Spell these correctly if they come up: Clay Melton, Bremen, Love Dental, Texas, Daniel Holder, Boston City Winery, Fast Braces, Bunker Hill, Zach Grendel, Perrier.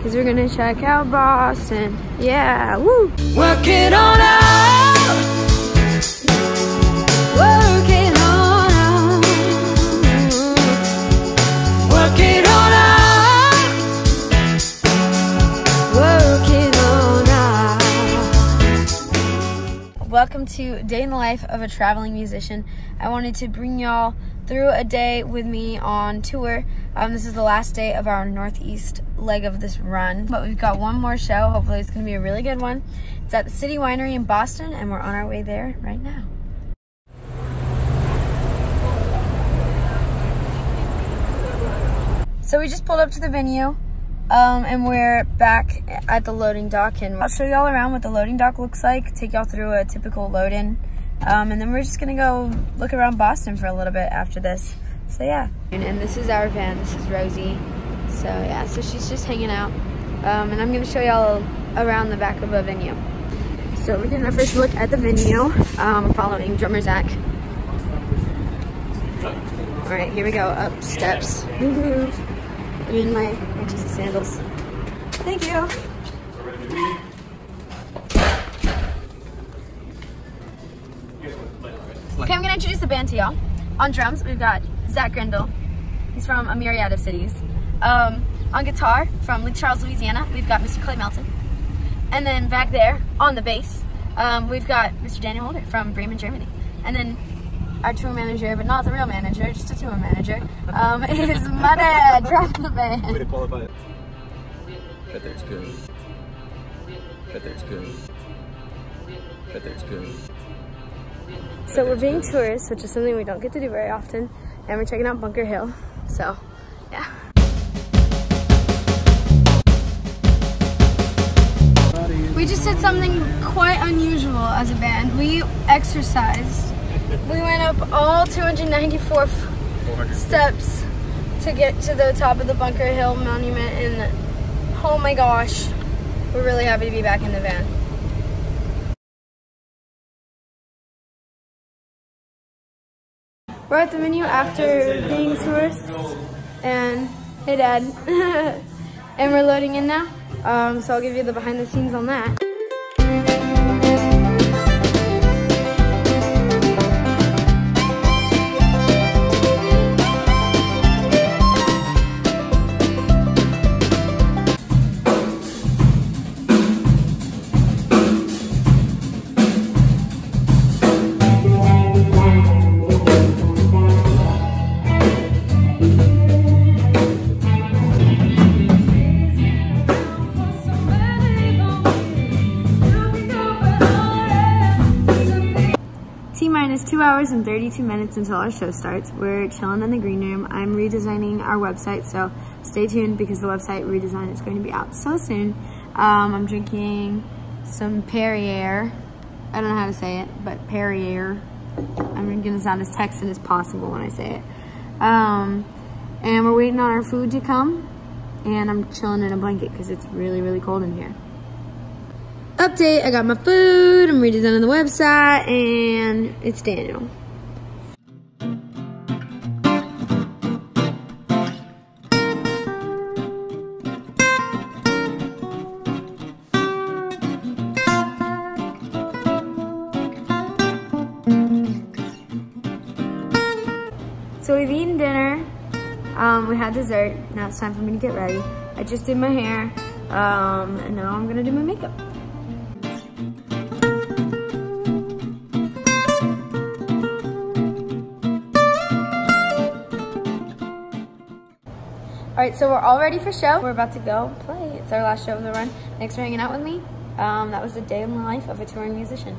because we're gonna check out Boston. Yeah, woo! Working on out. Working on out. Working on out. Working on out. Welcome to Day in the Life of a Traveling Musician. I wanted to bring y'all through a day with me on tour. This is the last day of our northeast leg of this run, but we've got one more show. Hopefully it's gonna be a really good one. It's at the City Winery in Boston, and we're on our way there right now. So we just pulled up to the venue, and we're back at the loading dock, and I'll show y'all around what the loading dock looks like, take y'all through a typical load-in. And then we're just gonna go look around Boston for a little bit after this. So yeah. And this is our van, this is Rosie. So yeah, so she's just hanging out. And I'm gonna show y'all around the back of a venue. So we're getting our first look at the venue, following drummer Zach. All right, here we go, up steps. I'm in my Jesus sandals. Thank you. Okay, I'm gonna introduce the band to y'all. On drums, we've got Zach Grendel. He's from a myriad of cities. On guitar, from Charles, Louisiana, we've got Mr. Clay Melton. And then back there, on the bass, we've got Mr. Daniel Holder from Bremen, Germany. And then our tour manager, but not the real manager, just a tour manager, is my dad, drop the band. Way to qualify it. But there's good. But there's good. But there's good. So we're being tourists, which is something we don't get to do very often, and we're checking out Bunker Hill, so yeah. We just did something quite unusual as a band. We exercised. We went up all 294 steps to get to the top of the Bunker Hill monument, and oh my gosh, we're really happy to be back in the van. We're at the venue after being tourists, and hey Dad, and we're loading in now, so I'll give you the behind the scenes on that. It's 2 hours and 32 minutes until our show starts. We're chilling in the green room. I'm redesigning our website, so stay tuned because the website redesign is going to be out so soon. I'm drinking some Perrier. I don't know how to say it, but Perrier. I'm gonna sound as Texan as possible when I say it. And we're waiting on our food to come, and I'm chilling in a blanket because it's really, really cold in here. Update, I got my food, I'm redesigning the website, and it's Daniel. So we've eaten dinner, we had dessert, now it's time for me to get ready. I just did my hair, and now I'm gonna do my makeup. All right, so we're all ready for show. We're about to go play. It's our last show of the run. Thanks for hanging out with me. That was the day in the life of a touring musician.